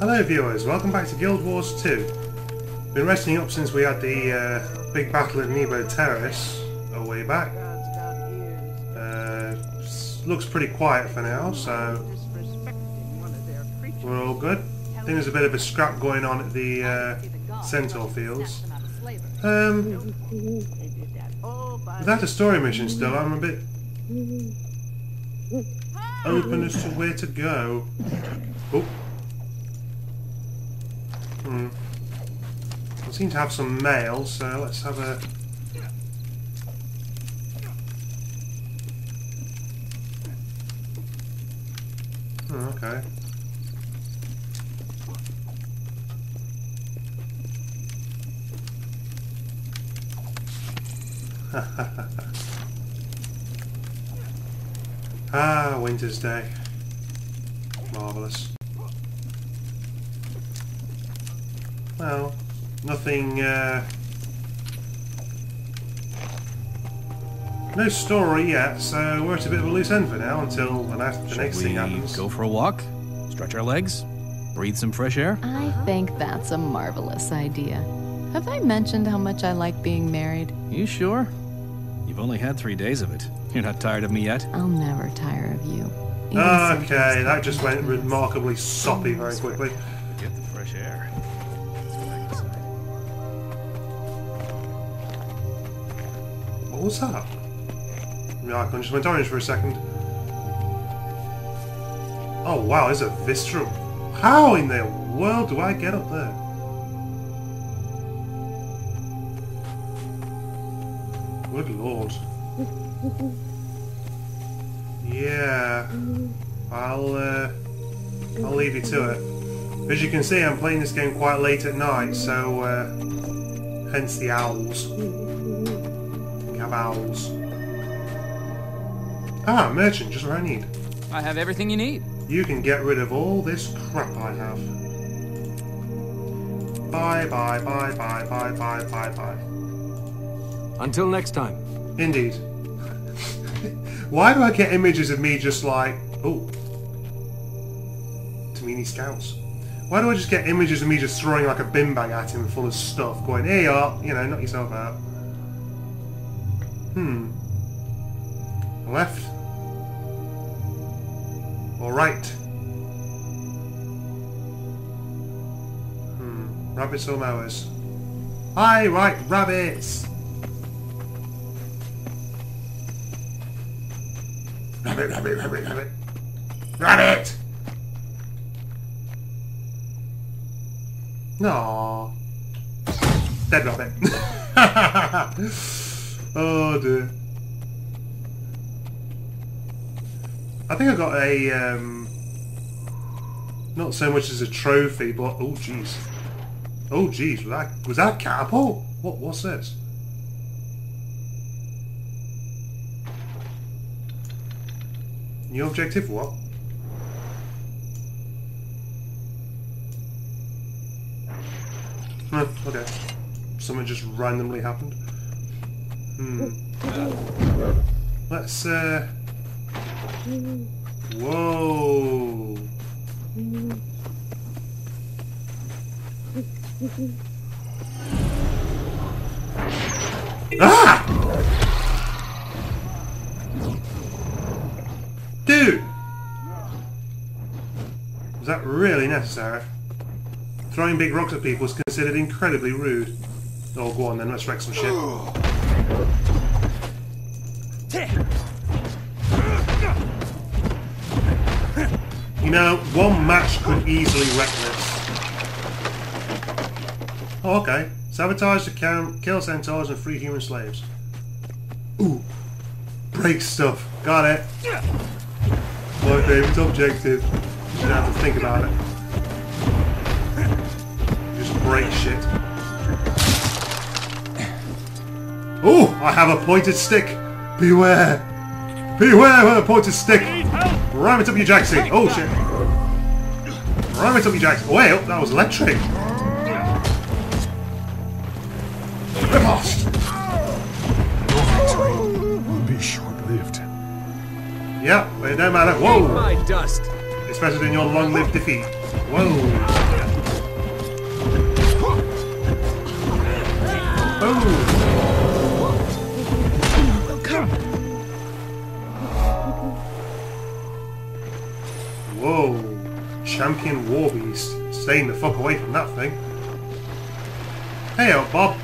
Hello viewers, welcome back to Guild Wars 2. Been resting up since we had the big battle at Nebo Terrace a way back. Looks pretty quiet for now, so we're all good. I think there's a bit of a scrap going on at the Centaur Fields. Without a story mission still, I'm a bit open as to where to go. Oh. I seem to have some mail, so let's have a... Oh, okay. Ah, winter's day. Marvellous. Well, nothing, no story yet, so we're at a bit of a loose end for now until the next thing happens. Go for a walk, stretch our legs, breathe some fresh air. I think that's a marvelous idea. Have I mentioned how much I like being married? You sure? You've only had 3 days of it. You're not tired of me yet? I'll never tire of you. Okay, that just went remarkably soppy very quickly. Get the fresh air. What was that? My icon just went orange for a second. Oh wow, there's a visceral. How in the world do I get up there? Good lord. Yeah. I'll leave you to it. As you can see, I'm playing this game quite late at night, so hence the owls. Owls. Ah, merchant, just what I need. I have everything you need. You can get rid of all this crap I have. Bye, bye, bye, bye, bye, bye, bye, bye. Until next time. Indeed. Why do I get images of me just like... Oh. Tamini Scouts. Why do I just get images of me just throwing like a bin bag at him full of stuff, going, here you are, you know, knock yourself out. Left or right? Rabbits or mowers? Aye, right, rabbits! Rabbit, rabbit, rabbit, rabbit! Rabbit! No. Dead rabbit. Oh dear. I think I got a, not so much as a trophy, but, oh jeez. Oh jeez, was that catapult? What's this? New objective, what? Okay. Something just randomly happened. Let's, Whoa! Ah! Dude! Was that really necessary? Throwing big rocks at people is considered incredibly rude. Oh, go on then, let's wreck some shit. You know, one match could easily wreck this. Oh, okay. Sabotage the camp, kill centaurs and free human slaves. Ooh. Break stuff. Got it. My favourite objective. You should have to think about it. Just break shit. Ooh! I have a pointed stick! Beware! Beware with a pointed stick! Ram it up your jackson! Oh shit! Ram it up your jackson! Wait, oh, that was electric! Riposte! Your victory will be short-lived. Yeah, it don't matter. Whoa! Especially in your long-lived defeat. Whoa. Oh. Come. Whoa. Champion war beast. Staying the fuck away from that thing. Hey up, Bob.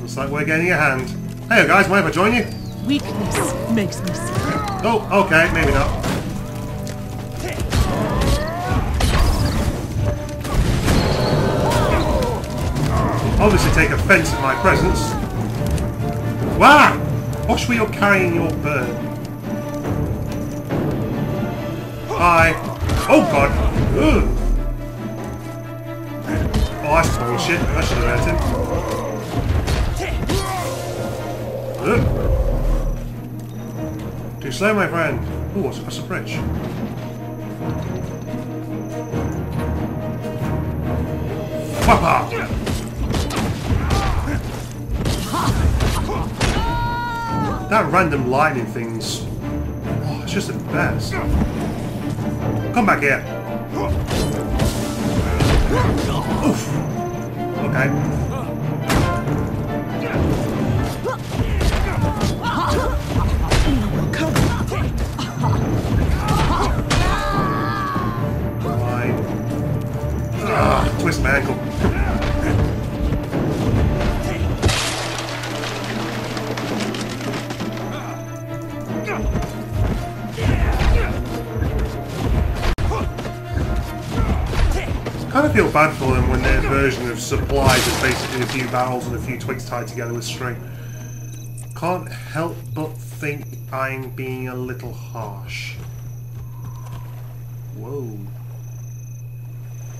Looks like we're getting a hand. Hey guys, mind if I join you? Weakness makes me sick. Oh, okay, maybe not. Obviously take offence at my presence. Wow! Oshwe, you're carrying your bird. Hi. Oh god! Ugh. Oh, that's bullshit. That should have hurt him. Ugh. Too slow, my friend. Oh, what's across the bridge? Whopper! That random lightning thing's... Oh, it's just the best. Come back here. Oof. Okay. Fine. Ugh, twist my ankle. I kind of feel bad for them when their version of supplies is basically a few barrels and a few twigs tied together with string. Can't help but think I'm being a little harsh. Whoa.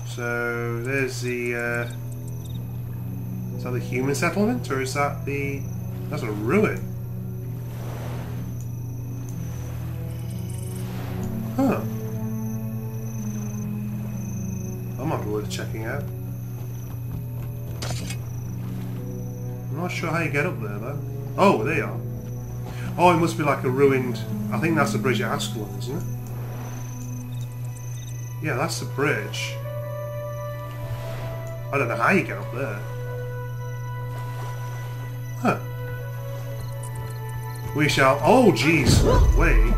So, there's the... is that the human settlement, or is that the... That's a ruin. Huh. Might be worth checking out. I'm not sure how you get up there though. Oh, there you are. Oh, it must be like a ruined... I think that's the bridge at Ascalon, isn't it? Yeah, that's the bridge. I don't know how you get up there. Huh. We shall... Oh, jeez. Wait.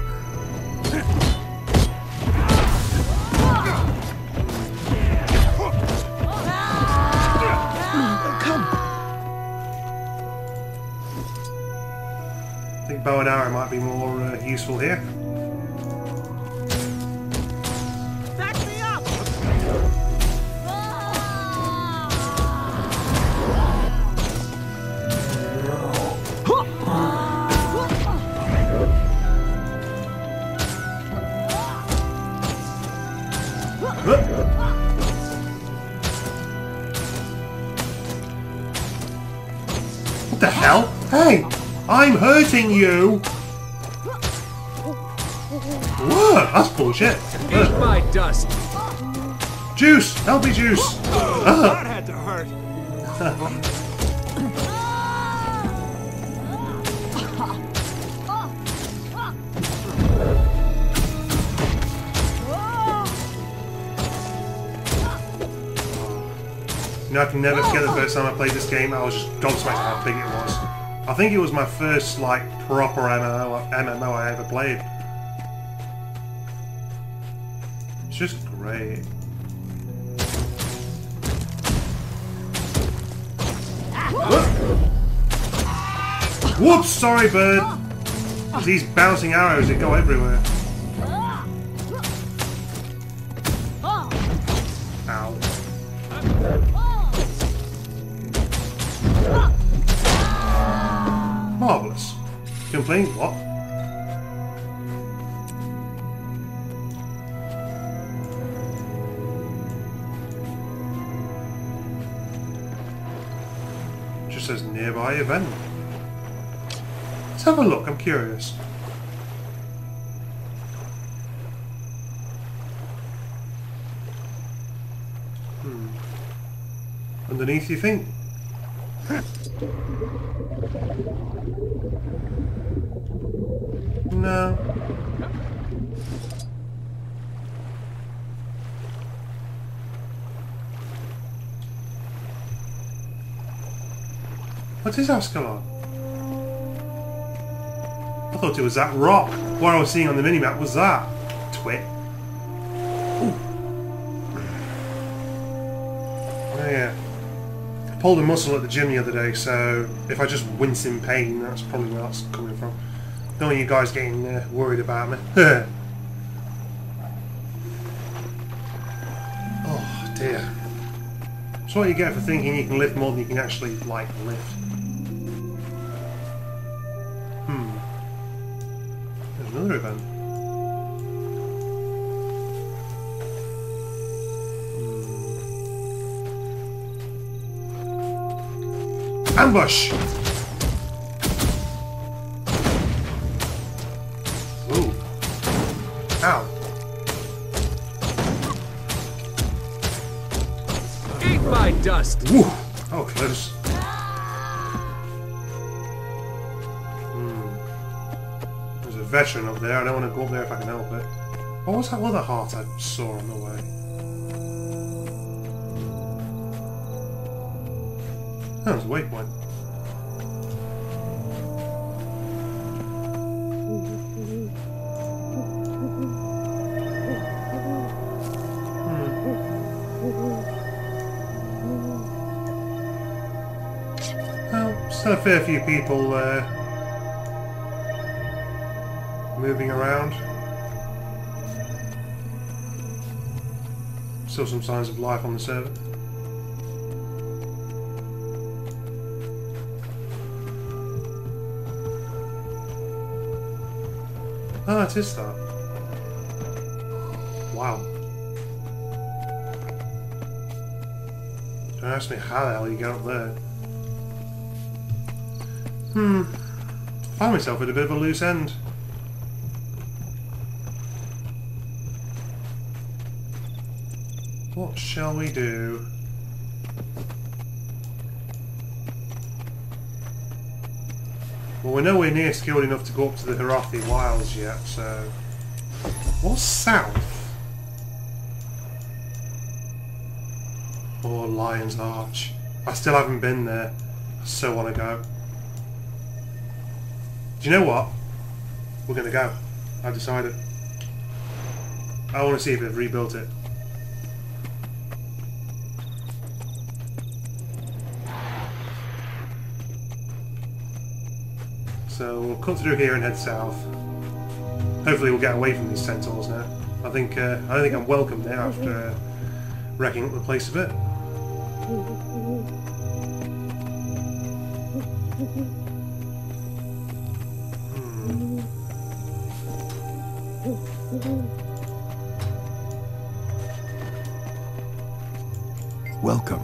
Bow and arrow might be more useful here. Back me up! What the hell? Hey! I'm hurting you! Whoa, that's bullshit. Eat my dust. Juice! Help me, juice! That had to hurt. You know, I can never forget the first time I played this game, I was just gobsmacked at how big it was. I think it was my first, like, proper MMO I ever played. It's just great. Whoops! Sorry, bird! These bouncing arrows, they go everywhere. Ow. Marvellous. Complain? What? Just says nearby event. Let's have a look, I'm curious. Hmm. Underneath you think? No. That is Ascalon. I thought it was that rock. What I was seeing on the minimap was that. Twit. Ooh. Oh yeah. I pulled a muscle at the gym the other day, so if I just wince in pain, that's probably where that's coming from. Don't want you guys getting worried about me. Oh dear. So what you get for thinking you can lift more than you can actually, like, lift. There's another event. Ambush! Ooh. Ow. Eat my dust! Woo! Oh, close. There's a veteran up there. I don't want to go up there if I can help it. What was that other heart I saw on the way? That was a waypoint. Well, still a fair few people moving around. Still some signs of life on the server. Oh, it is that. Wow. Don't ask me how the hell you got up there. I found myself at a bit of a loose end. What shall we do? Well, we're nowhere near skilled enough to go up to the Harathi Wilds yet, so... What's south? Or Lion's Arch. I still haven't been there. I so want to go. Do you know what? We're going to go. I've decided. I want to see if they've rebuilt it. So we'll cut through here and head south. Hopefully we'll get away from these centaurs now. I think I don't think I'm welcome there after wrecking up the place a bit. Welcome.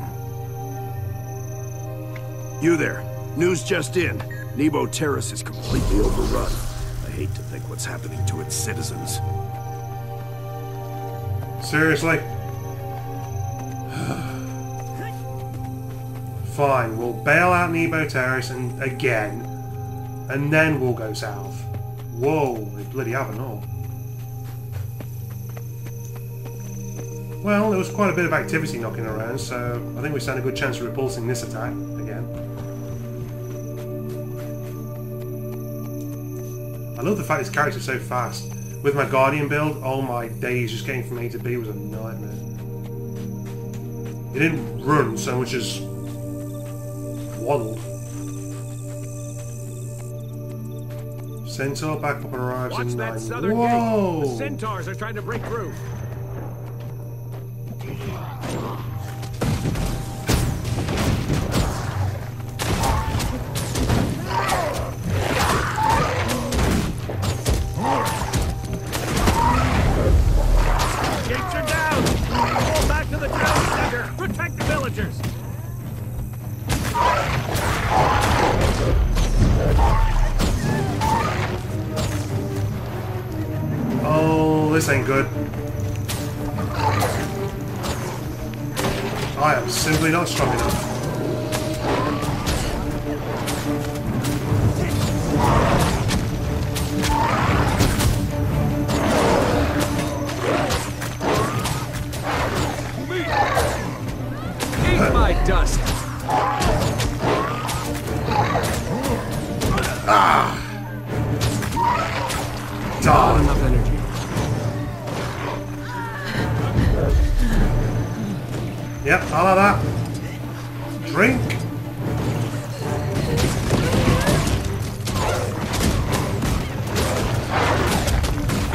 You there? News just in. Nebo Terrace is completely overrun. I hate to think what's happening to its citizens. Seriously? Fine, we'll bail out Nebo Terrace and again, and then we'll go south. Whoa, they bloody haven't all. Well, there was quite a bit of activity knocking around, so I think we stand a good chance of repulsing this attack again. I love the fact this character's so fast. With my Guardian build, oh my days, just getting from A to B was a nightmare. It didn't run so much as waddled. Centaur backup arrives in 9. Watch that southern gate. Whoa! The centaurs are trying to break through. This ain't good. I am simply not strong enough. Eat my dust. Not enough energy. Yep, all of that. Drink.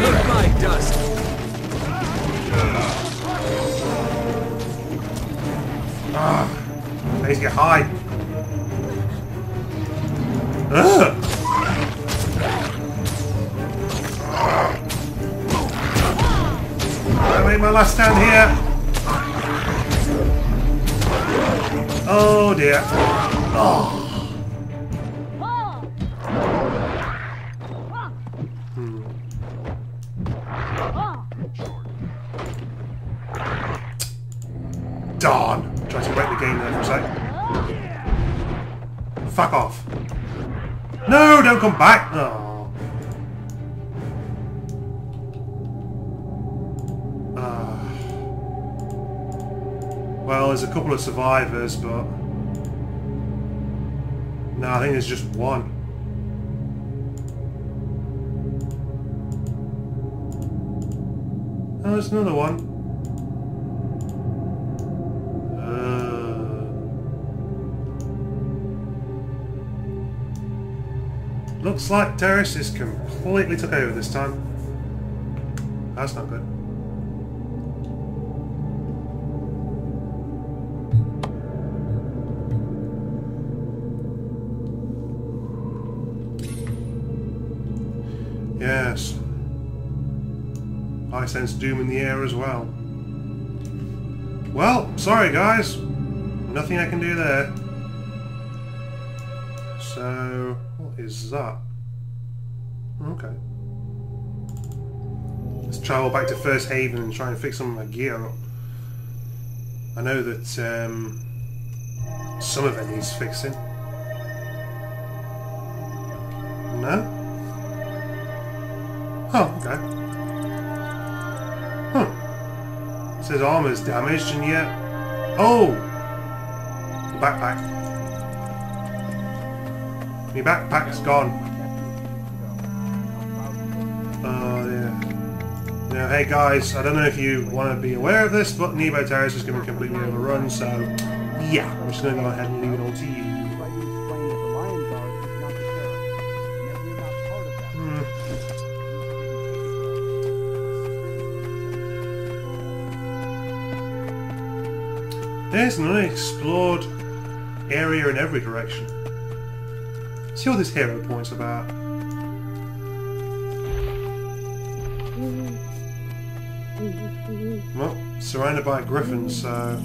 Eat my dust. Ah, these get high. Ugh. I made my last stand here. Oh dear. Oh. Darn. Try to wreck the game there for a sec. Fuck off. No, don't come back. Oh. Well, there's a couple of survivors, but no, I think there's just one. Oh, there's another one. Looks like Terrace is completely took over this time. That's not good. Yes. I sense doom in the air as well. Well, sorry guys. Nothing I can do there. So, what is that? Okay. Let's travel back to First Haven and try and fix some of my gear up. I know that some of it needs fixing. No? Oh, okay. Huh. It says armor's damaged and yet... Oh! The backpack. My backpack's gone. Oh, yeah. Now, hey guys, I don't know if you want to be aware of this, but Nebo Terrace is going to be completely overrun, so... Yeah, I'm just going to go ahead and leave it all to you. There's an unexplored area in every direction. See what this hero point's about. Well, surrounded by griffins, so...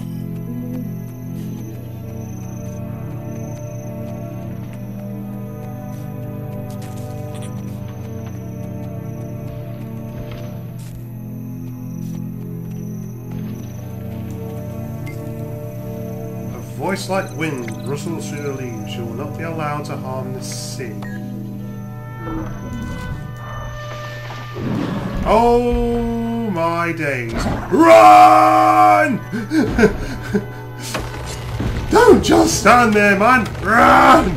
Voice like wind rustles through the leaves. You will not be allowed to harm the sea. Oh my days! Run! Don't just stand there, man! Run!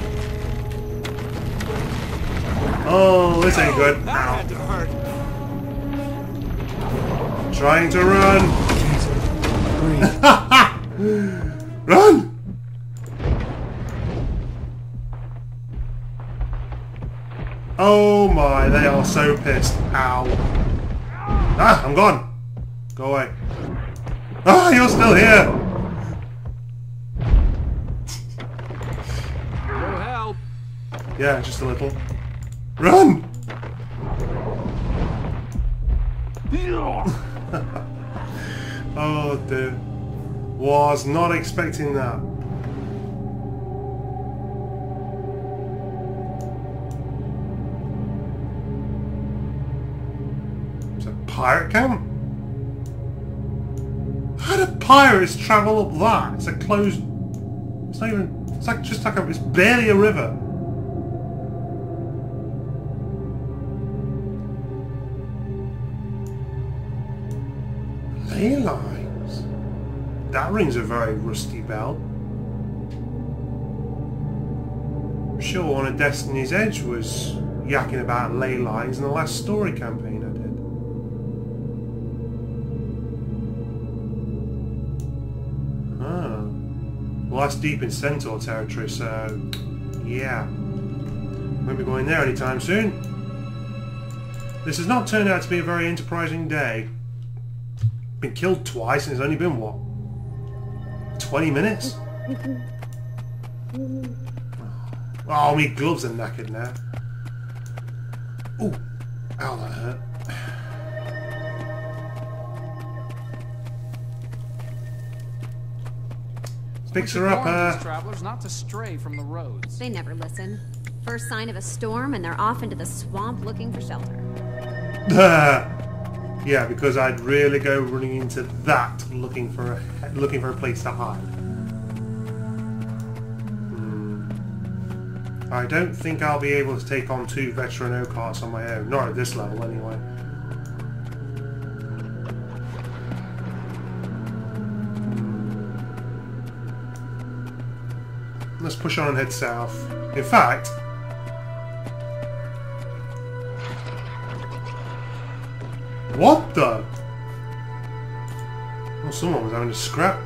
Oh, this ain't good. Ow. Trying to run. Run! Oh my, they are so pissed. Ow. Ah, I'm gone. Go away. Ah, you're still here. No help. Yeah, just a little. Run! Oh dear. Was not expecting that. Pirate camp? How do pirates travel up that? It's a closed... It's not even... It's like just like a... It's barely a river. Ley-Lines? That rings a very rusty bell. Sean at Destiny's Edge was yakking about ley lines in the last story campaign I did. Ah. Well, that's deep in Centaur territory, so yeah. Won't be going there anytime soon. This has not turned out to be a very enterprising day. Been killed twice and it's only been, what, 20 minutes? Oh, my gloves are knackered now. Oh, ow, that hurt. Fix her up, travelers not to stray from the roads. They never listen. First sign of a storm and they're off into the swamp looking for shelter. Yeah, because I'd really go running into that looking for a place to hide. I don't think I'll be able to take on 2 veteran O-carts on my own. Not at this level, anyway. Let's push on and head south. In fact... What the? Well, someone was having a scrap.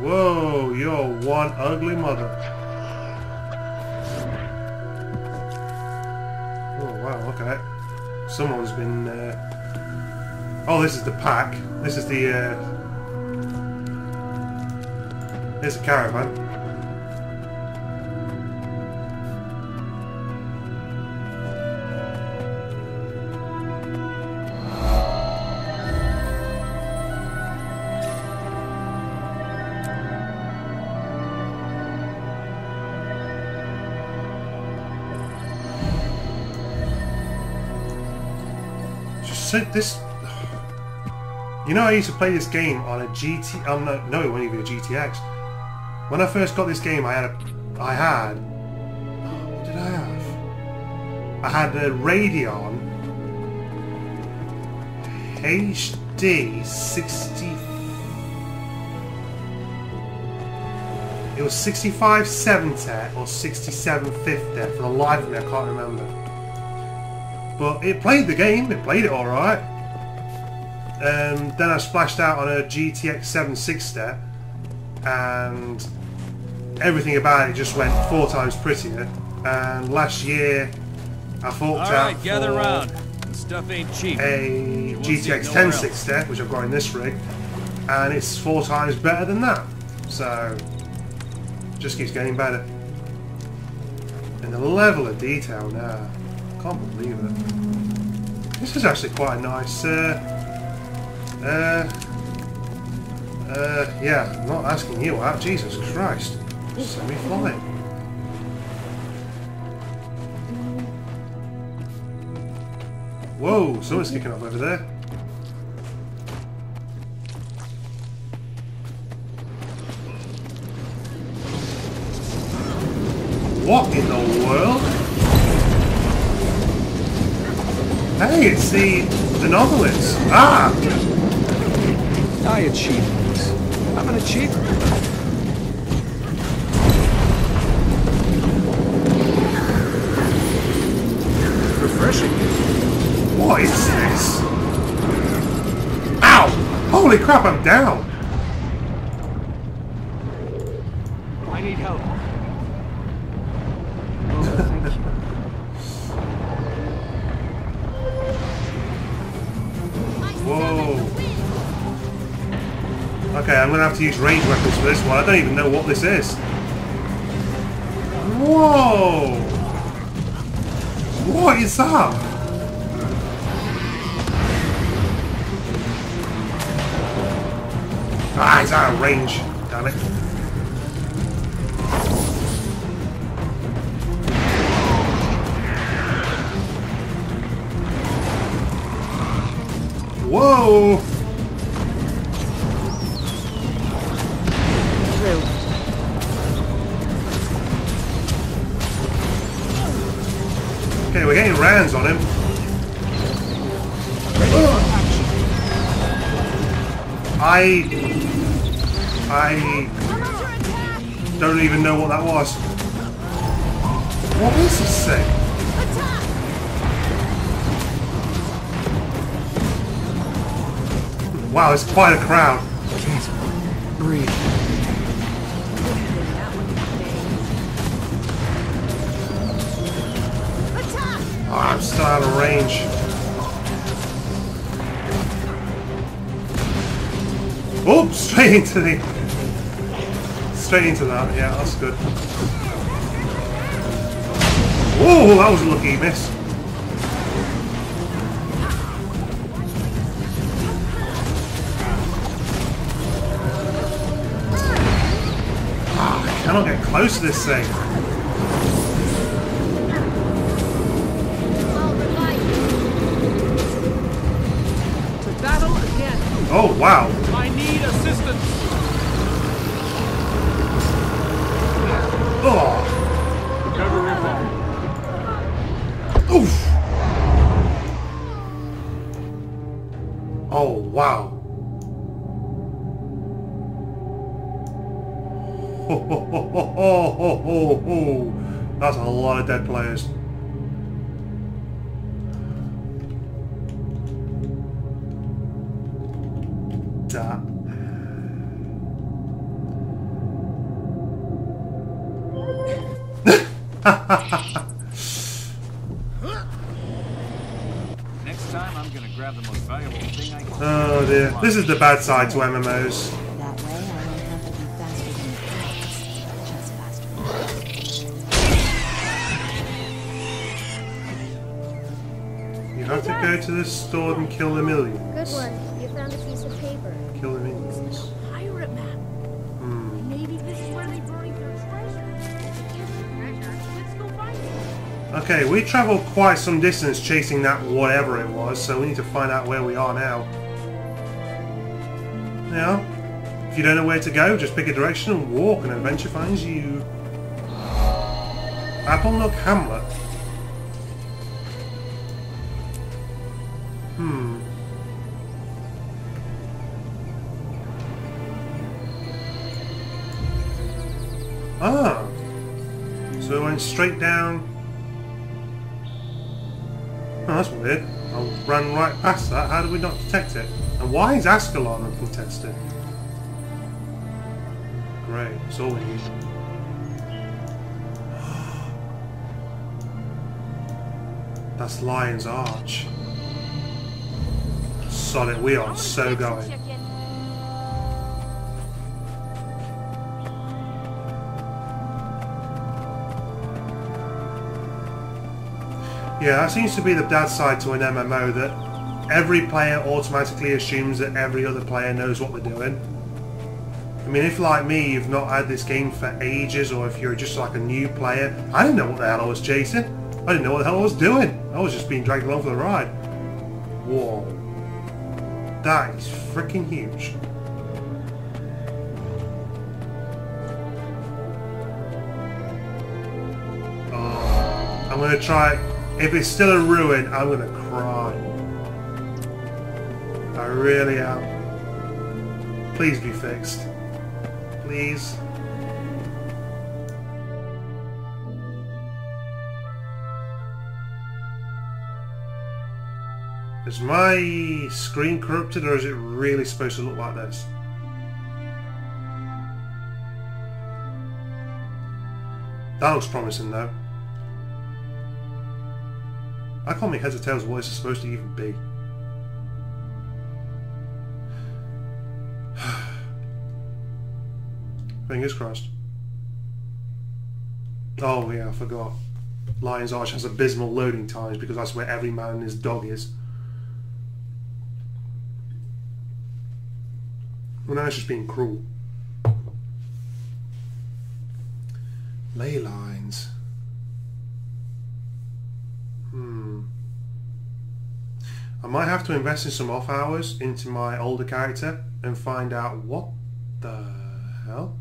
Whoa, you're one ugly mother. Oh, wow, okay. Someone's been... Oh, this is the pack. This is the... There's a caravan. So this, you know, I used to play this game on a GT. No, it wasn't even a GTX. When I first got this game, I had a Radeon HD 60. It was 6570 or 6750. For the life of me, I can't remember. But it played the game, it played it alright. Then I splashed out on a GTX 760 and everything about it just went 4 times prettier. And last year I forked out for a GTX 1060, which I've got in this rig, and it's 4 times better than that. So it just keeps getting better. And the level of detail now. I can't believe it. This is actually quite a nice, yeah, I'm not asking you out, Jesus Christ. Semi-flying. Whoa, someone's kicking off over there. What in the world? Hey, it's the novelist. Ah! I achieve things. I'm an achiever. Refreshing. What is this? Ow! Holy crap, I'm down! I need help. Okay, I'm going to have to use range weapons for this one. I don't even know what this is. Whoa! What is that? Ah, it's out of range. Damn it. Whoa! Okay, we're getting rounds on him. I Don't even know what that was. What was this thing? Attack! Wow, it's quite a crowd. Jeez, breathe. Oh, I'm still out of range. Oops, straight into that. Yeah, that's good. Oh, that was a lucky miss. Ah, I cannot get close to this thing. To battle again. Oh wow. I need assistance. Oh. Oof. Oh, wow. Ho, ho, ho, ho, ho, ho, ho. That's a lot of dead players. That. This is the bad side to MMOs. That way I won't have to be faster than the pirates, just faster. You have to go to this store and kill the millions. Good one. You found a piece of paper. Kill the millions. Pirate map. Maybe this is where they buried their treasure. Let's go find it. Okay, we traveled quite some distance chasing that whatever it was, so we need to find out where we are now. Now, if you don't know where to go, just pick a direction and walk, and adventure finds you. Applenook Hamlet. Ah. So I went straight down. Oh, that's weird. I ran right past that. How did we not detect it? And why is Ascalon uncontested? Great, that's all we need. That's Lion's Arch. Solid, we are so going. Yeah, that seems to be the bad side to an MMO, that every player automatically assumes that every other player knows what they're doing. I mean, if like me, you've not had this game for ages, or if you're just like a new player, I didn't know what the hell I was chasing. I didn't know what the hell I was doing. I was just being dragged along for the ride. Whoa. That is freaking huge. Oh, I'm going to try it. If it's still a ruin, I'm going to cry. I really am. Please be fixed. Please. Is my screen corrupted, or is it really supposed to look like this? That looks promising though. I can't make heads or tails of what it's supposed to even be. Fingers crossed. Oh yeah, I forgot. Lion's Arch has abysmal loading times because that's where every man and his dog is. Well, now it's just being cruel. Ley-Lines. I might have to invest in some off hours into my older character and find out what the hell.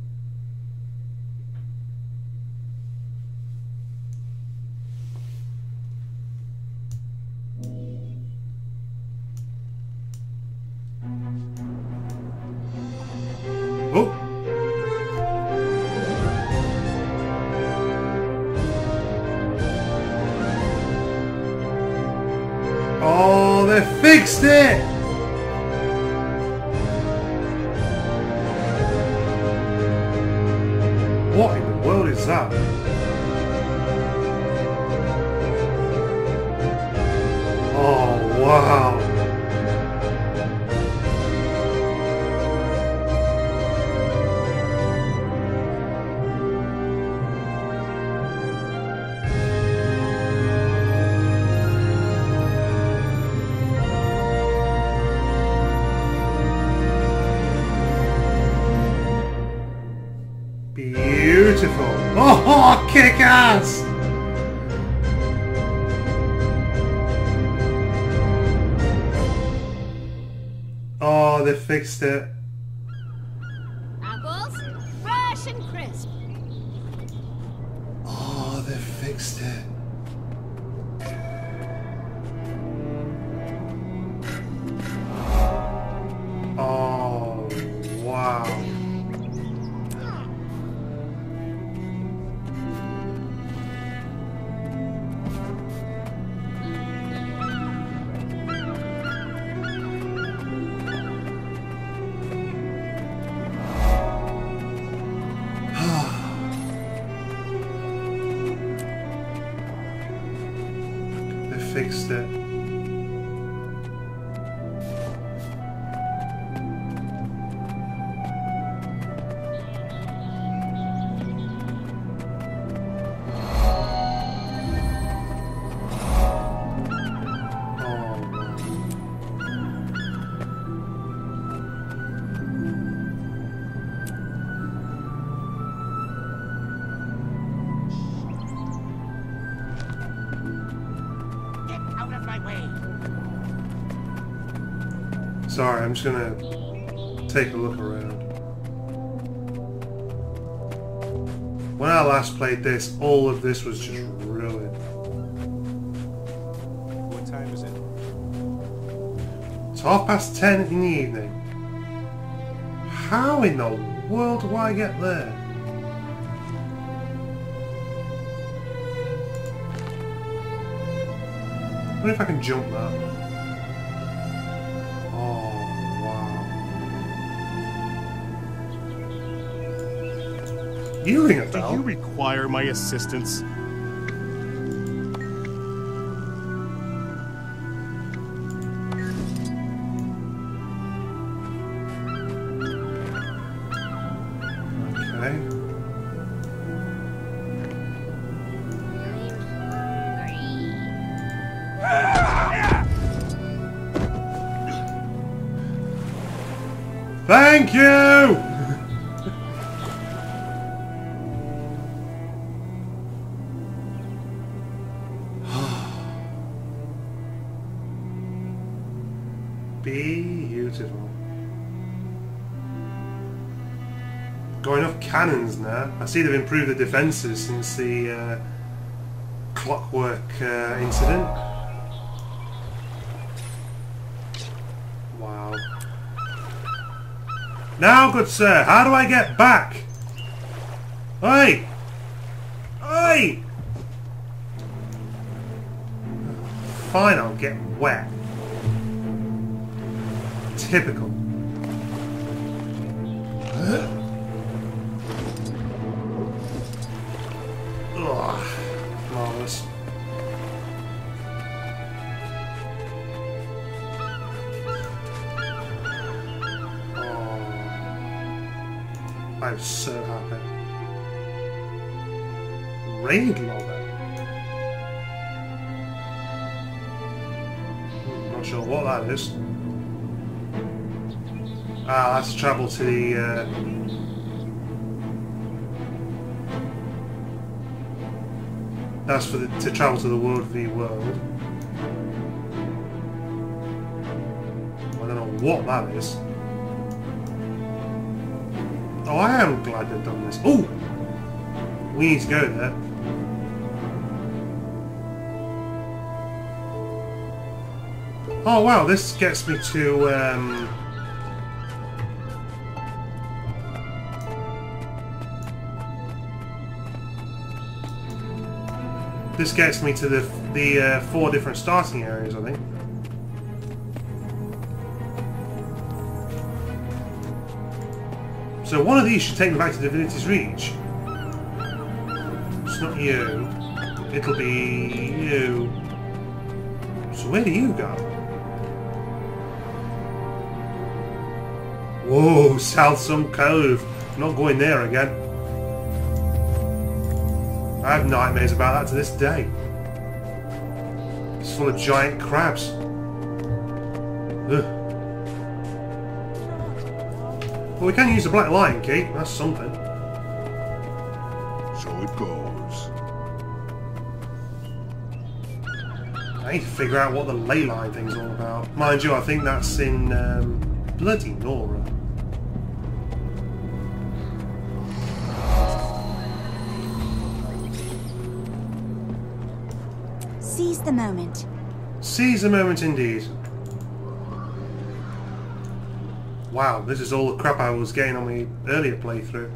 I fixed it! What in the world is that? Oh, wow. Kick ass! Oh, they fixed it. Apples, fresh and crisp. Oh, they fixed it. Fixed it. Sorry, I'm just gonna take a look around. When I last played this, all of this was just ruined. What time is it? It's 10:30 in the evening. How in the world do I get there? I wonder if I can jump that. You ring a bell? Do you require my assistance? Okay. Thank you! Beautiful. Got enough cannons now. I see they've improved the defences since the clockwork incident. Wow. Now, good sir, how do I get back? Oi! Oi! Fine, I'll get wet. Typical. Ugh. Marvelous. Oh. I'm so happy. Raid logger. Not sure what that is. Ah, that's travel to the, that's for the, to travel to the World V World. I don't know what that is. Oh, I am glad they've done this. Oh! We need to go there. Oh wow, this gets me to, this gets me to the four different starting areas, I think. So one of these should take me back to Divinity's Reach. It's not you. It'll be you. So where do you go? Whoa, South Sun Cove. Not going there again. I have nightmares about that to this day. It's full of giant crabs. Ugh. Well, we can use the Black Lion key, that's something. So it goes. I need to figure out what the ley line thing's all about. Mind you, I think that's in bloody Nora. Seize the moment. Seize the moment indeed. Wow, this is all the crap I was getting on my earlier playthrough.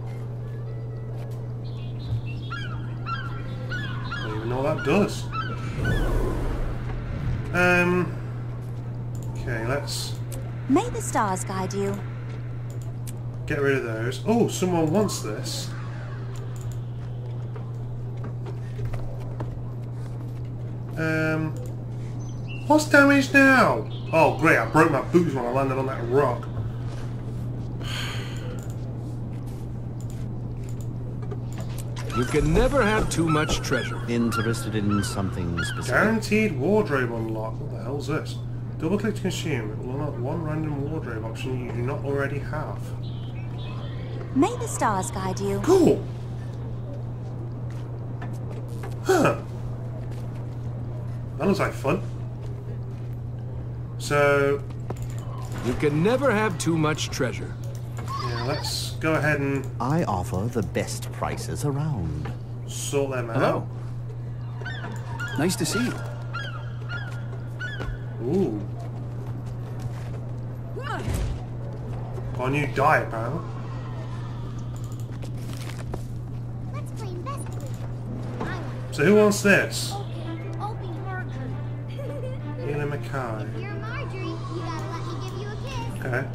I don't even know what that does. Okay, let's... May the stars guide you. Get rid of those. Oh, someone wants this. What's damaged now? Oh, great, I broke my boots when I landed on that rock. You can never have too much treasure. Interested in something specific? Guaranteed wardrobe unlock. What the hell is this? Double click to consume. It will unlock one random wardrobe option you do not already have. May the stars guide you. Cool. Huh. That looks like fun. So... You can never have too much treasure. Let's go ahead and... I offer the best prices around. Sort them out. Hello. Nice to see you. Ooh. Our new die, apparently. So who wants this? Ila Mackay. Okay.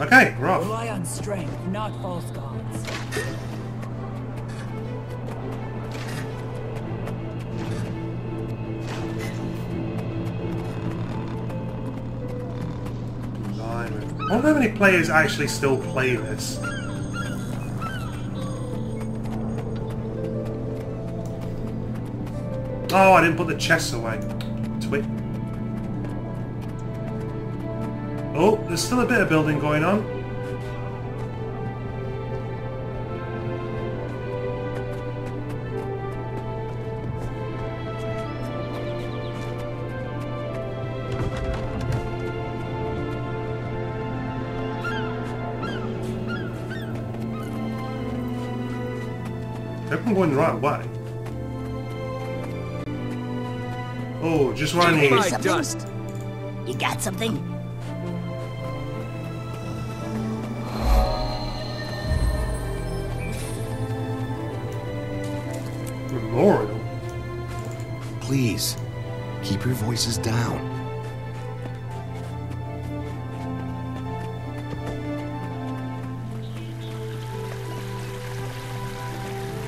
Okay, rough. Rely on strength, not false gods. I wonder how many players actually still play this. Oh, I didn't put the chests away. Twit. Oh, there's still a bit of building going on. I hope I'm going the right way. Oh, just what I need. Dust. You got something? Memorial. Please, keep your voices down.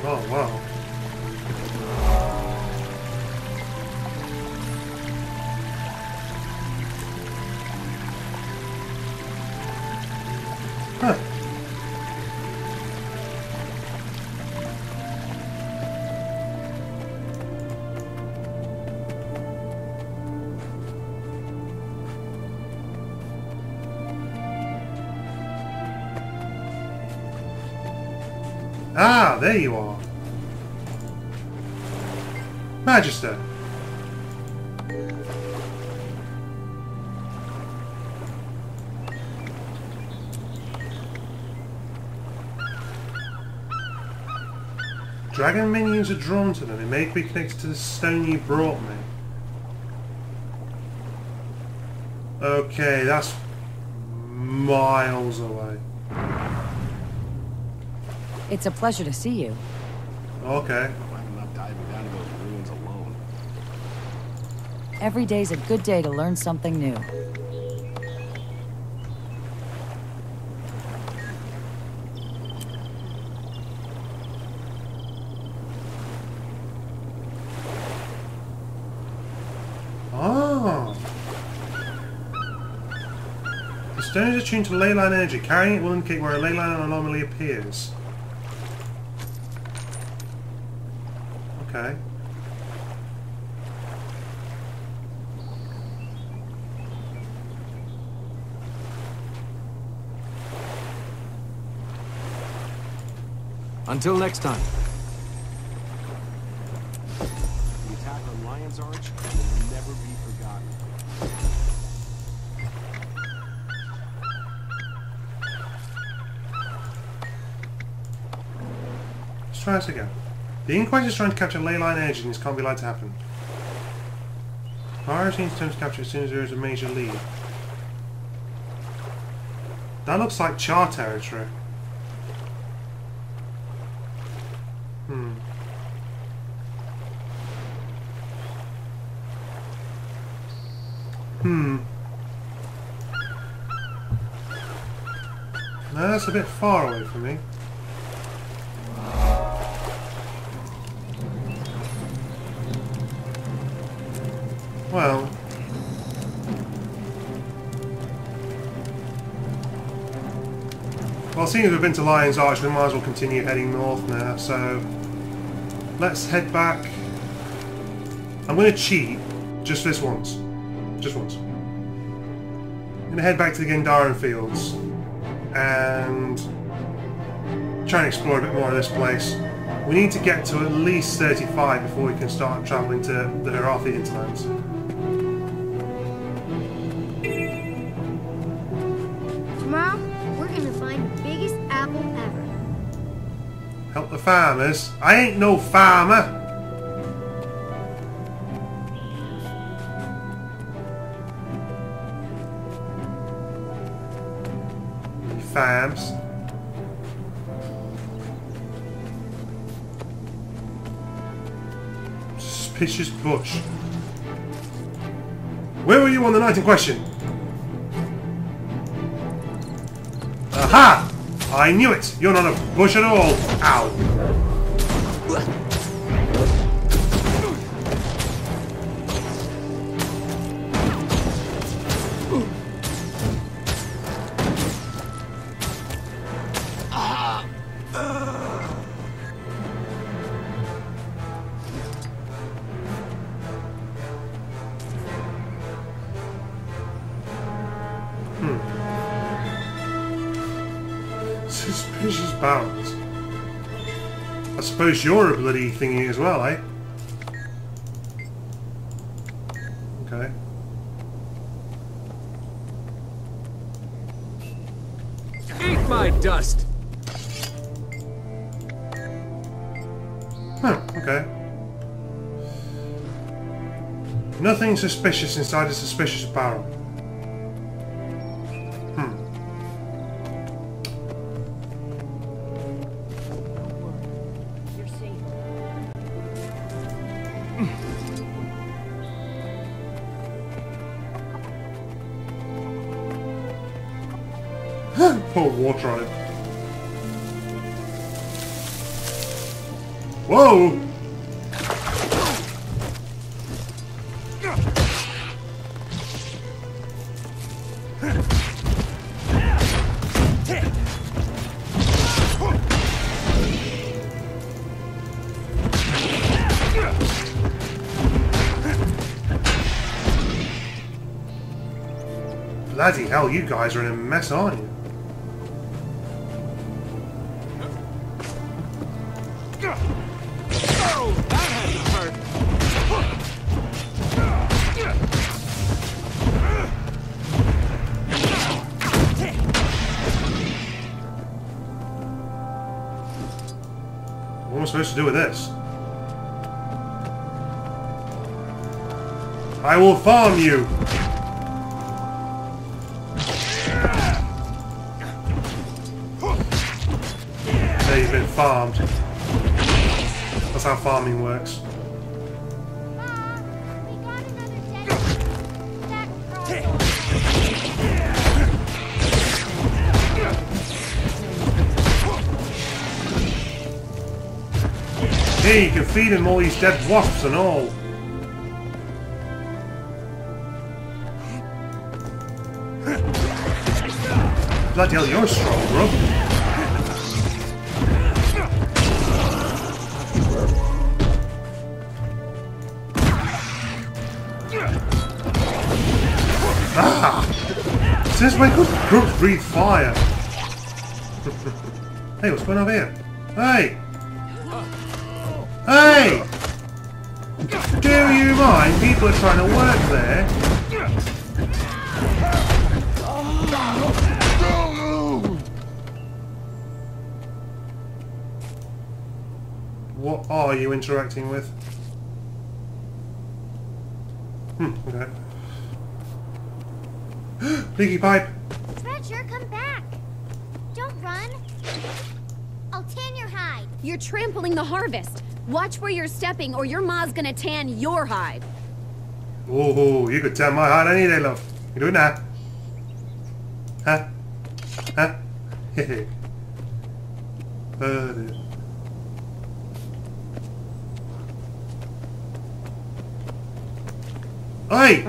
Oh, wow. Ah, there you are. Magister. Dragon minions are drawn to them. It may be connected to the stone you brought me. Okay, that's miles away. It's a pleasure to see you. Okay. I'm not diving down to those ruins alone. Every day's a good day to learn something new. Stone is attuned to ley-line energy. Carrying it will indicate where a ley-line anomaly appears. Okay. Until next time. The attack on Lion's Arch will never be forgotten. Let's try this again. The Inquest is trying to capture ley-line energy, and this can't be allowed to happen. Our team's attempts to capture as soon as there is a major lead. That looks like Char territory. No, that's a bit far away from me. Well... well, seeing as we've been to Lion's Arch, we might as well continue heading north now, so... let's head back. I'm going to cheat, just this once. Just once. I'm going to head back to the Gendarran Fields and try and explore a bit more of this place. We need to get to at least 35 before we can start travelling to the Harathi Hinterlands. Tomorrow, we're going to find the biggest apple ever. Help the farmers? I ain't no farmer! Farms. Suspicious bush. Where were you on the night in question? Aha! I knew it! You're not a bush at all! Ow! Suspicious barrels. I suppose you're a bloody thingy as well, eh? Okay. Eat my dust! Huh, okay. Nothing suspicious inside a suspicious barrel. Pour water on it. Whoa! Bloody hell, you guys are in a mess, aren't you? Supposed to do with this? I will farm you! So you've been farmed. That's how farming works. Hey, you can feed him all these dead wasps and all. Bloody hell, you're strong, bro. Ah! Is this way? Good group breathe fire. Hey, what's going on here? Hey! Hey! Do you mind? People are trying to work there. What are you interacting with? Okay. Leaky pipe! Stretcher, come back! Don't run! I'll tan your hide! You're trampling the harvest! Watch where you're stepping, or your ma's gonna tan your hide. Oh, you could tan my hide any day, love. You do it now. Huh? Huh? Hehe. Oi!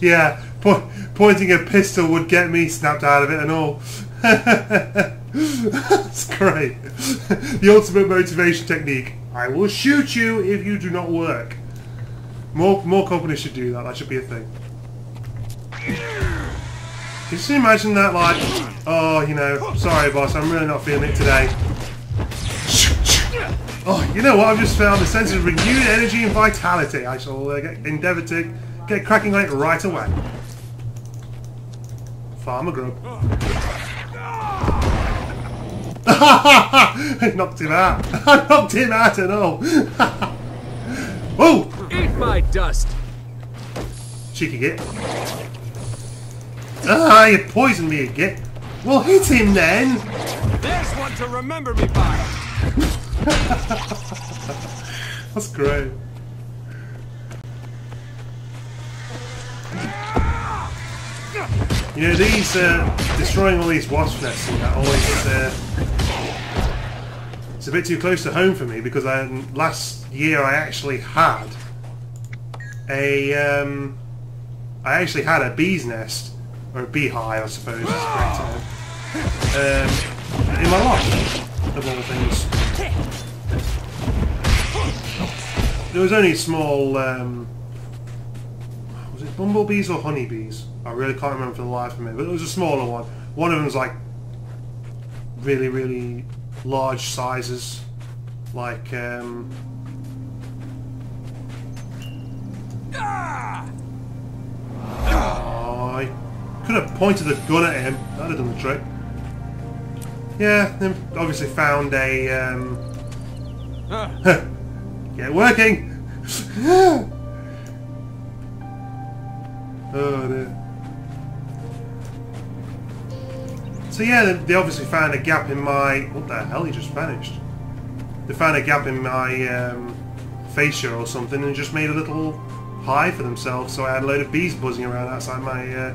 Yeah, pointing a pistol would get me snapped out of it and all. That's great. The ultimate motivation technique. I will shoot you if you do not work. More companies should do that. That should be a thing. Can you just imagine that, like, oh, you know, sorry boss, I'm really not feeling it today. Oh, you know what? I've just found a sense of renewed energy and vitality. I shall endeavour to get cracking on it right away. Farmer Grub. I knocked him out. I knocked him out and all. Whoa! Eat my dust. Cheeky git. Ah, you poisoned me, you git. Well, hit him then. There's one to remember me by. That's great. You know, these, destroying all these wasp nests and that always, it's a bit too close to home for me, because last year I actually had a bee's nest, or a beehive I suppose is the correct term, in my loft, of all things. There was only small, was it bumblebees or honeybees? I really can't remember for the life of me, but it was a smaller one. One of them was like really, really large sizes, like I could have pointed a gun at him. That'd have done the trick. Yeah, then obviously found a get working. Oh dear. So yeah, they obviously found a gap in my... What the hell? He just vanished. They found a gap in my fascia or something and just made a little hive for themselves. So I had a load of bees buzzing around outside my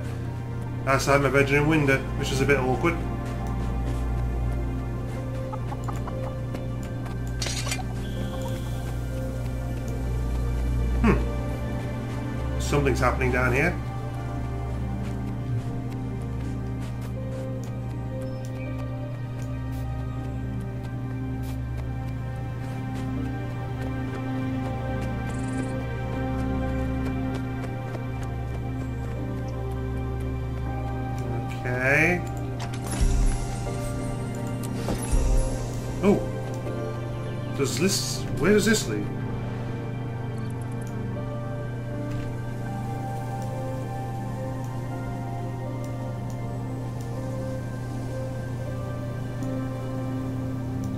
bedroom window, which was a bit awkward. Something's happening down here. Okay. Oh. Does this... Where does this lead?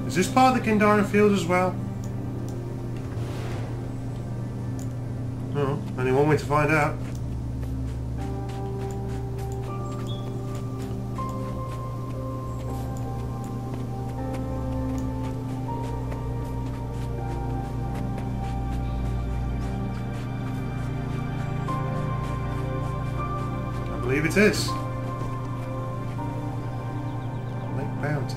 Is this part of the Gendarran Fields as well? Oh, only one way to find out. I believe it is. Lake Bounty.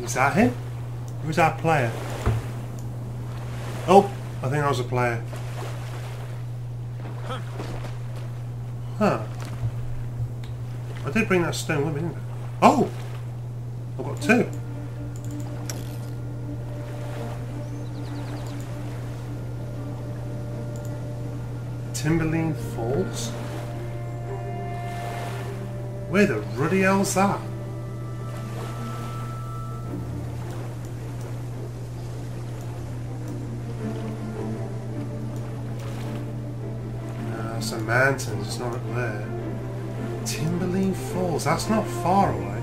Was that him? Who was that player? Oh, I think I was a player. Huh. I did bring that stone with me, didn't I? Oh! I've got two. Timberline Falls? Where the ruddy hell's that? Some mountains, it's not up there. Timberline Falls, that's not far away.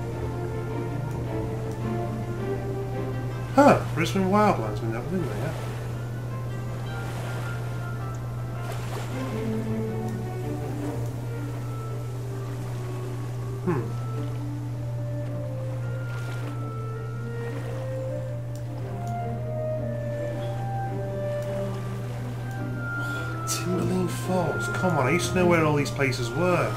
Huh, Brisbane Wildlands went up, didn't they? Yeah? Come on, I used to know where all these places were.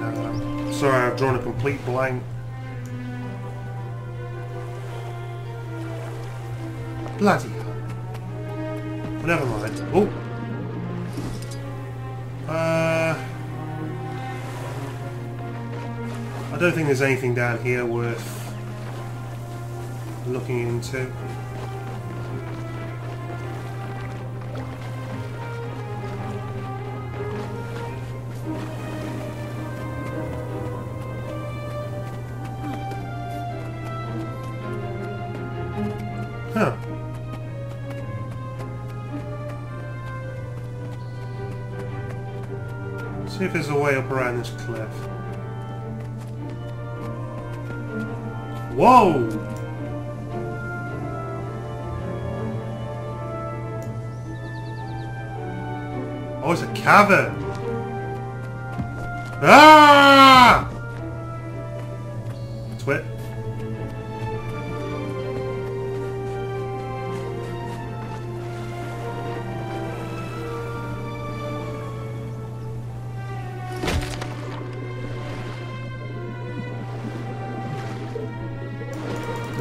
No, I'm sorry, I've drawn a complete blank. Bloody hell. Never mind. Oh! I don't think there's anything down here worth looking into. Huh. See if there's a way up around this cliff. Whoa! Oh, it's a cavern! Ah! Twit.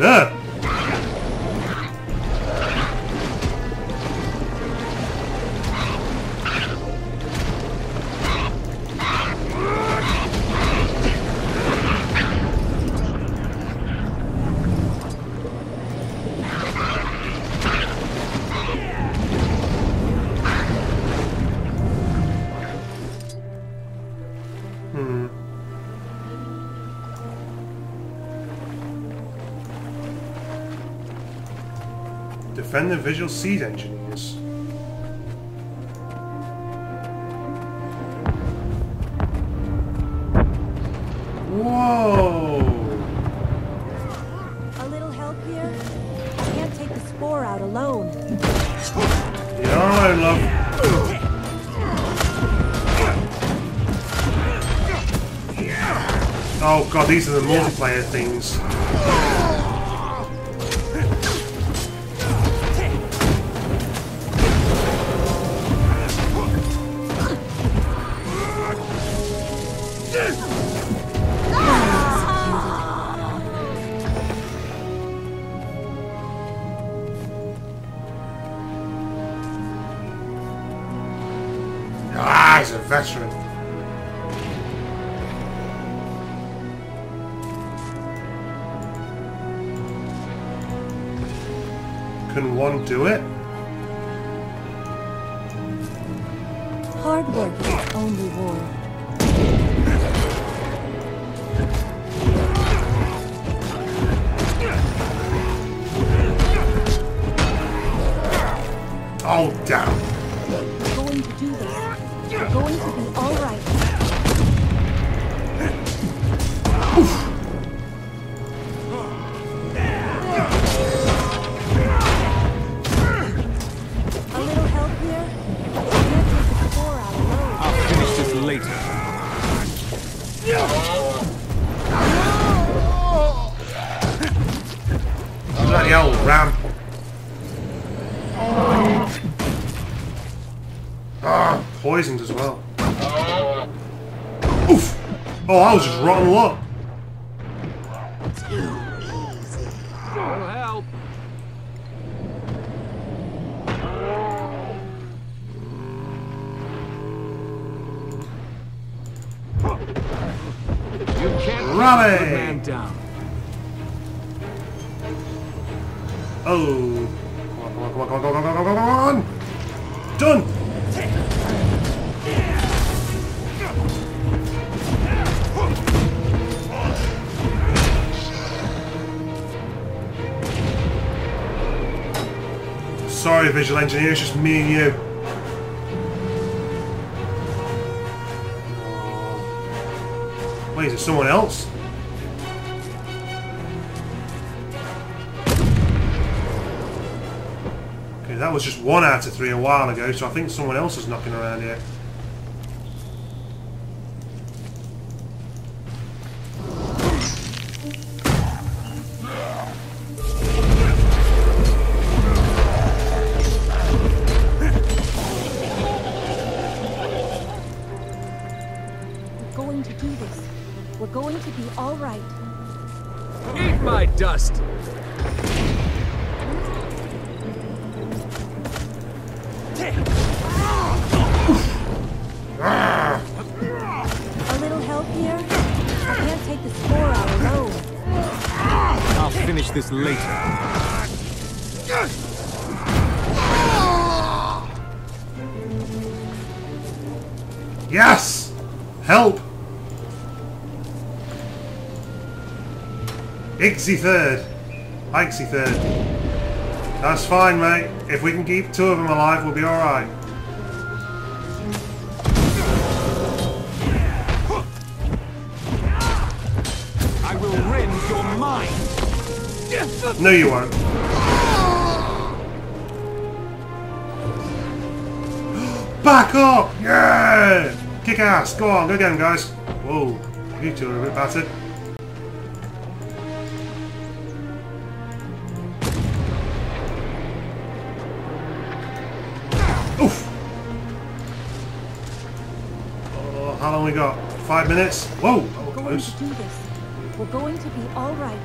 Ugh. Defend the visual seed engineers. Whoa! A little help here? I can't take the spore out alone. You're alright, love. Oh god, these are the multiplayer things. A veteran. Can one do it? Hard work is its own reward. Oh, damn. We're going to do this. You're going to be alright. A little help here? I'll finish this later. Bloody old ramp. poisoned as well. Oof! Oh, I was just rotten luck. Too easy. Don't help. You can't run the man down. Oh. Come on, come on, come on, come on, come on, come on! Done! Sorry, visual engineer, it's just me and you. Wait, is it someone else? That was just 1 out of 3 a while ago, so I think someone else is knocking around here. We're going to do this. We're going to be all right. Eat my dust! This later. Yes! Help! Ixie third. Ixie third. That's fine, mate. If we can keep 2 of them alive, we'll be alright. I will rend your mind. No, you won't. Back up! Yeah! Kick ass! Go on, go get him, guys. Whoa, you 2 are a bit battered. Oof! Oh, how long we got? 5 minutes? Whoa, that was close. We're going to be all right.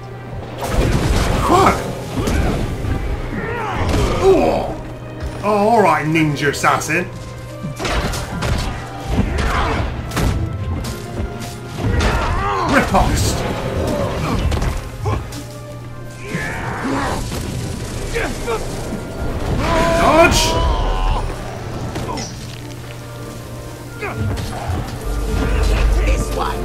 Fuck! Oh, alright, ninja assassin. Riposte! Dodge! This one!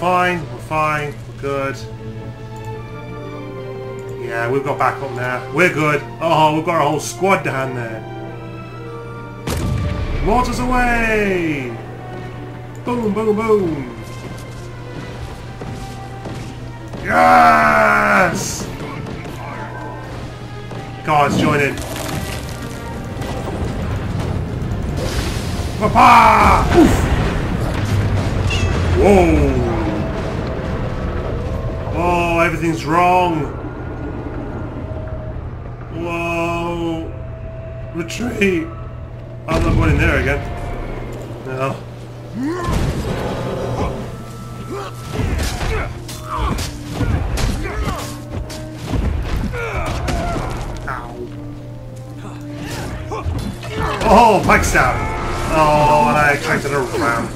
Fine, we're fine, we're good. Yeah, we've got backup now. We're good. Oh, we've got our whole squad down there. Mortars away! Boom, boom, boom! Yes! Guards, join in. Papa! Oof! Whoa! Oh, everything's wrong. Whoa. Retreat. I'm not going in there again. No. Ow. Oh, Mike's down. Oh, and I attracted a round.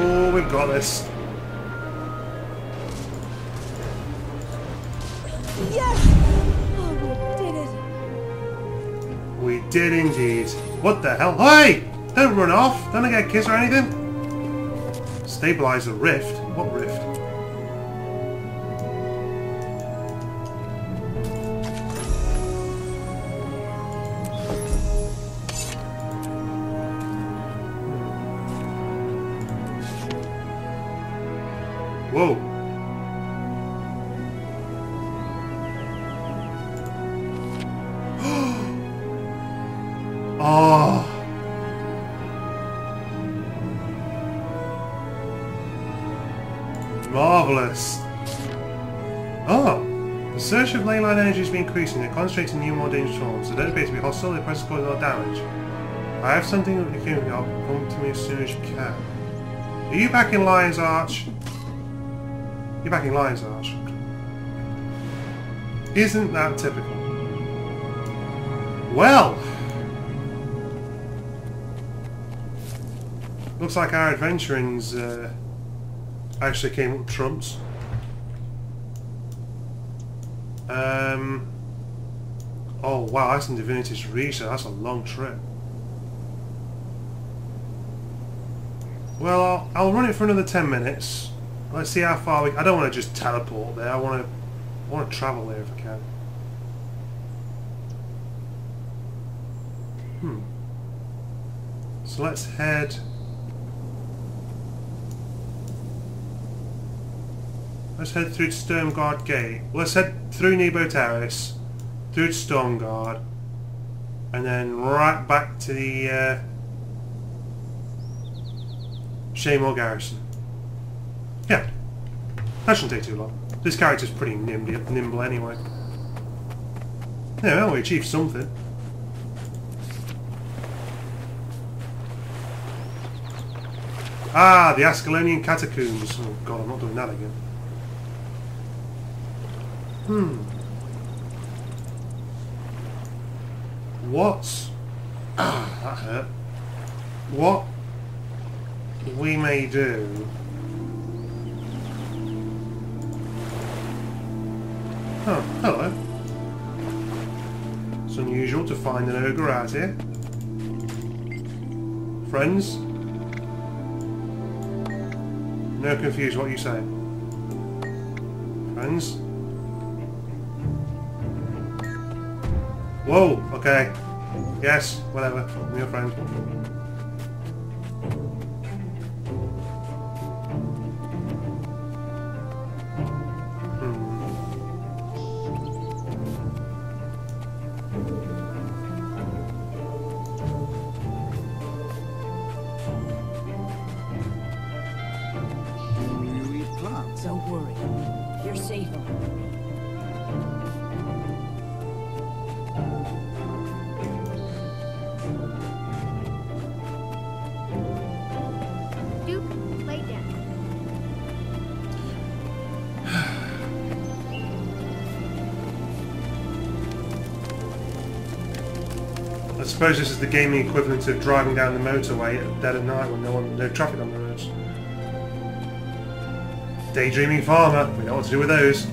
Oh, we've got this. Yes! Oh, we did it. We did indeed. What the hell? Hey! Don't run off. Don't I get a kiss or anything? Stabilize the rift. What rift? Whoa. Marvellous. Oh! The search of ley-line energy has been increasing. It concentrates in new, more dangerous forms. The database will be hostile if I cause no damage. I have something that you can come to me as soon as you can. Are you back in Lion's Arch? You're back in Lion's Arch. Isn't that typical? Well! Looks like our adventurings actually came up trumps. Oh wow, that's in Divinity's Reach, so that's a long trip. Well, I'll run it for another 10 minutes. Let's see how far we... I don't want to just teleport there. I want to travel there if I can. Hmm. So let's head... Let's head through to Stormguard Gate. Let's head through Nebo Terrace, through to Stormguard, and then right back to the... Shaemoor Garrison. Yeah. That shouldn't take too long. This character's pretty nimble anyway. Yeah, well, we achieved something. Ah, the Ascalonian Catacombs. Oh god, I'm not doing that again. What? Ah, that hurt. What we may do... Oh, hello. It's unusual to find an ogre out here. Friends? No confuse what you say. Friends? Whoa, okay. Yes, whatever. I'm your friend. I suppose this is the gaming equivalent of driving down the motorway at dead of night when no traffic on the roads. Daydreaming farmer, we know what to do with those.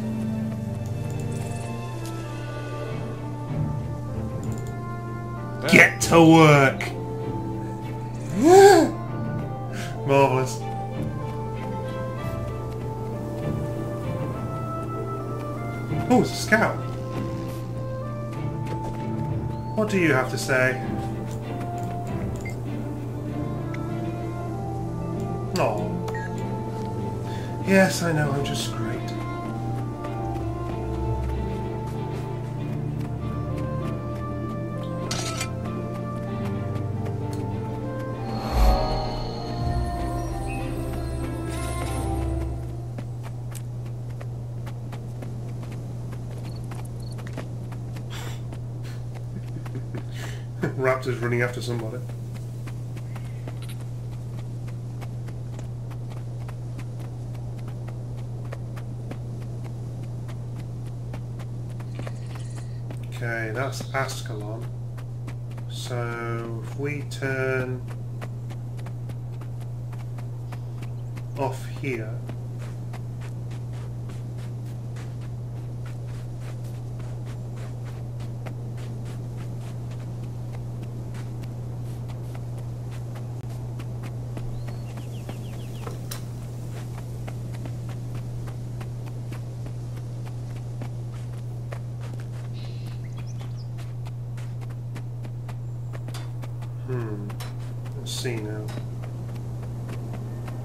Well. Get to work! Marvellous. Oh, it's a scout. What do you have to say? No. Oh. Yes, I know, I'm just great. Raptors running after somebody. Okay, that's Ascalon. So if we turn off here.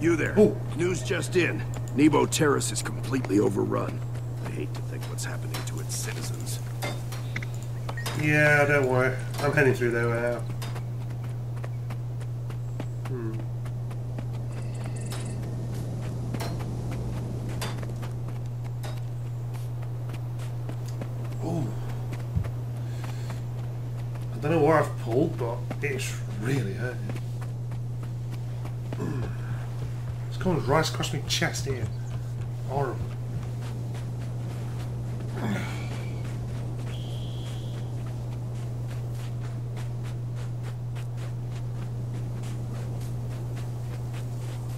You there. Oh. News just in. Nebo Terrace is completely overrun. I hate to think what's happening to its citizens. Yeah, don't worry. I'm heading through there right now. I don't know what I've pulled, but it's really hurting. It's going right across my chest here. Horrible.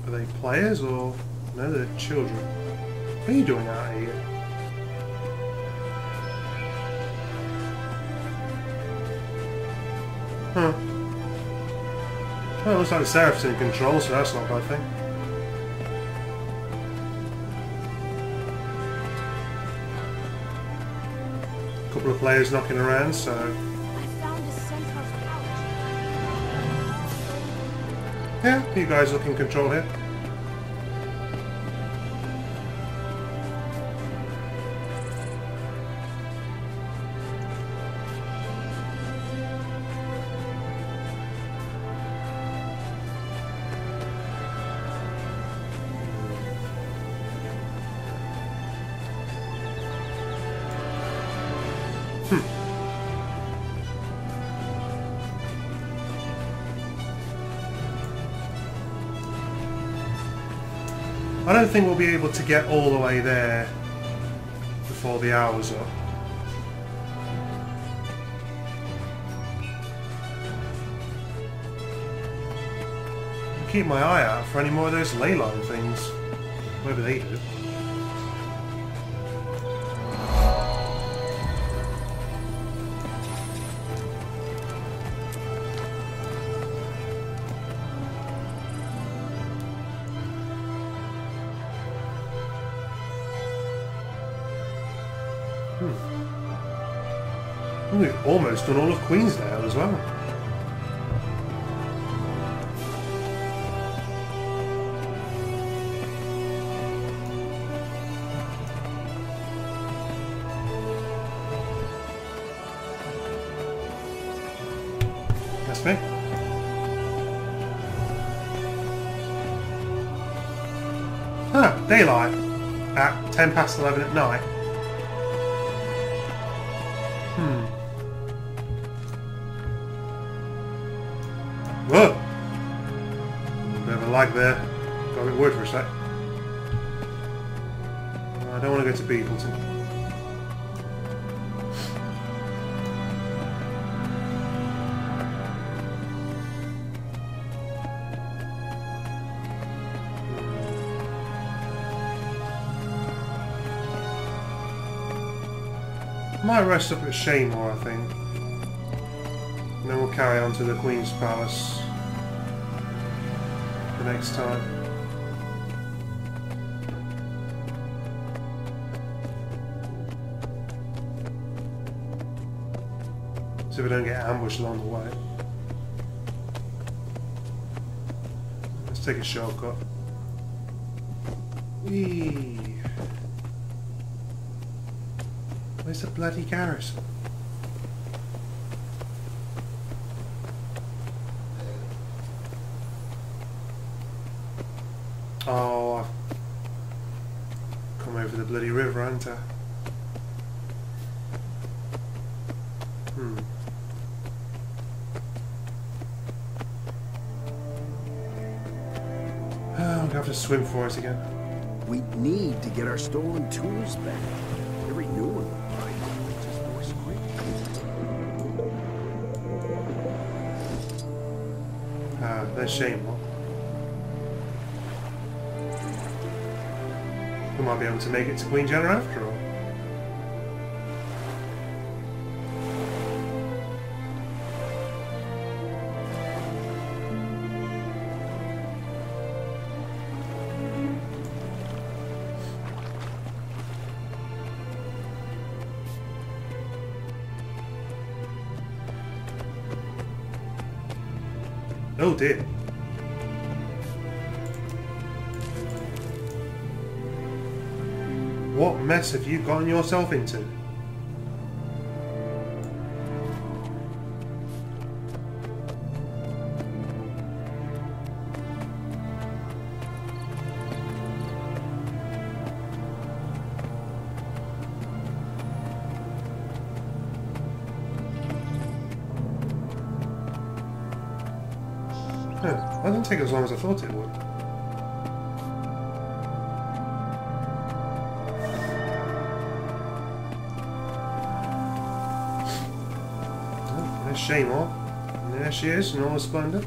Are they players or no? They're children. What are you doing out here? Huh. Well, it looks like the Seraph's in control, so that's not a bad thing. A couple of players knocking around, so... I found a central couch. Yeah, you guys look in control here. I don't think we'll be able to get all the way there before the hour's up. I'll keep my eye out for any more of those ley-line things, whatever they do. We've almost done all of Queensdale as well. That's me. Ah, daylight at 11:10 at night. Whoa! Bit of a lag there. Got a bit worried for a sec. I don't want to go to Beebleton. Might rest up at Shaemoor, I think. And then we'll carry on to the Queen's Palace the next time. So we don't get ambushed along the way. Let's take a shortcut. Whee! Where's the bloody garrison? Oh, I've come over the bloody river, haven't I? I'm going to have to swim for it again. We need to get our stolen tools back. Every new one. That's shameful. We might be able to make it to Queen Jenner after all. Oh dear. What mess have you gotten yourself into? That doesn't take as long as I thought it would. Oh, there's Shaemoor. And there she is in all her splendour.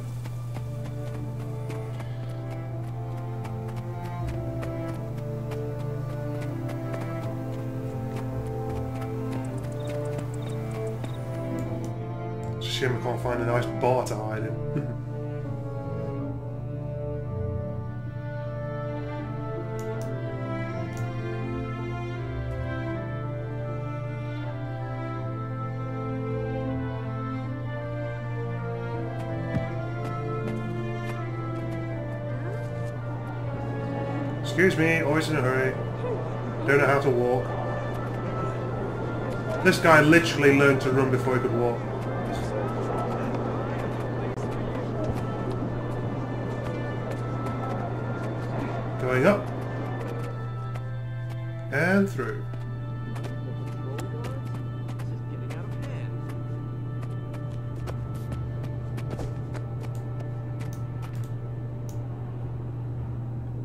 Shame I can't find a nice bar to hide in. Excuse me, always in a hurry. Don't know how to walk. This guy literally learned to run before he could walk. Going up and through.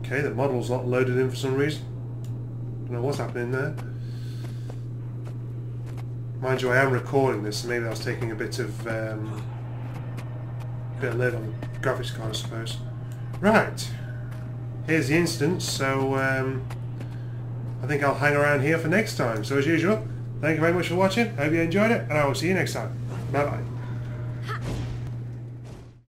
Okay, the model's not loaded in for some reason. Don't know what's happening there. Mind you, I am recording this, so maybe I was taking a bit of load on the graphics card, I suppose. Right. Here's the instance, so I think I'll hang around here for next time. So as usual, thank you very much for watching, hope you enjoyed it, and I will see you next time. Bye bye.